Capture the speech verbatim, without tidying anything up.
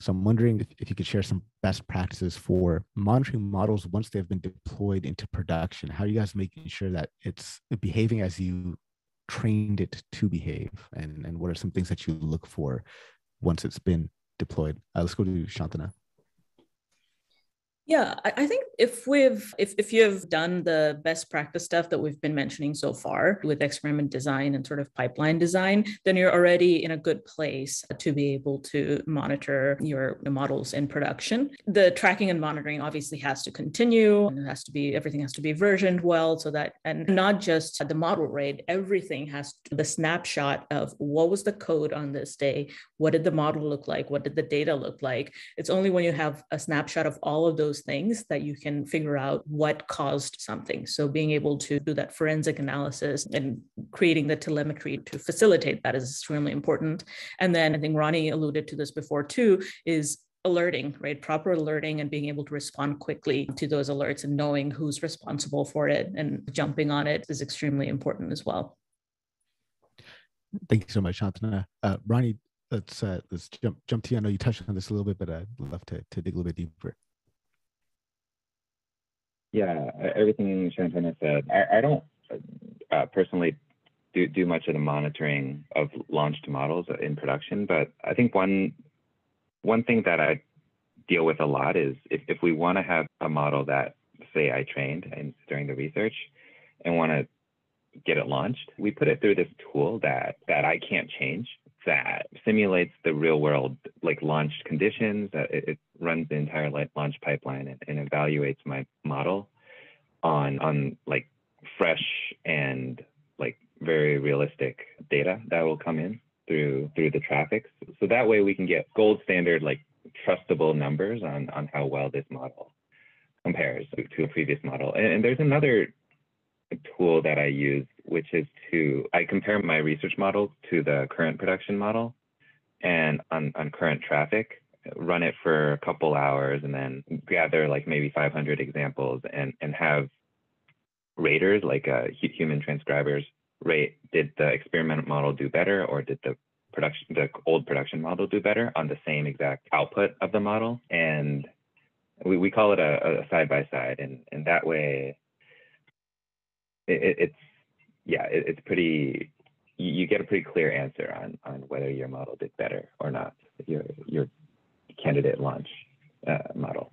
So I'm wondering if, if you could share some best practices for monitoring models once they've been deployed into production. How are you guys making sure that it's behaving as you trained it to behave? And, and what are some things that you look for once it's been deployed? Uh, let's go to Santona. Yeah, I think if we've if if you've done the best practice stuff that we've been mentioning so far with experiment design and sort of pipeline design, then you're already in a good place to be able to monitor your models in production. The tracking and monitoring obviously has to continue, and it has to be everything has to be versioned well, so that, and not just the model rate, everything has to, the snapshot of what was the code on this day, what did the model look like, what did the data look like. It's only when you have a snapshot of all of those things that you can figure out what caused something. So being able to do that forensic analysis and creating the telemetry to facilitate that is extremely important. And then I think Ronnie alluded to this before too, is alerting, right? Proper alerting and being able to respond quickly to those alerts and knowing who's responsible for it and jumping on it is extremely important as well. Thank you so much, Santona. Uh, Ronnie, let's, uh, let's jump, jump to you. I know you touched on this a little bit, but I'd love to, to dig a little bit deeper. Yeah, everything Santona said. I, I don't uh, personally do, do much of the monitoring of launched models in production, but I think one one thing that I deal with a lot is if, if we want to have a model that, say, I trained in, during the research and want to get it launched, we put it through this tool that, that I can't change, that simulates the real world, like launched conditions. It, it runs the entire launch pipeline and, and evaluates my model on on like fresh and like very realistic data that will come in through through the traffic. So that way we can get gold standard, like trustable numbers on on how well this model compares to a previous model. And, and there's another tool that I use, which is to, I compare my research model to the current production model and on, on current traffic, run it for a couple hours and then gather like maybe five hundred examples and, and have raters, like uh, human transcribers, rate, did the experiment model do better or did the production, the old production model do better on the same exact output of the model? And we, we call it a side-by-side, and, and that way, It, it's yeah, it, it's pretty. You get a pretty clear answer on on whether your model did better or not. Your your candidate launch uh, model.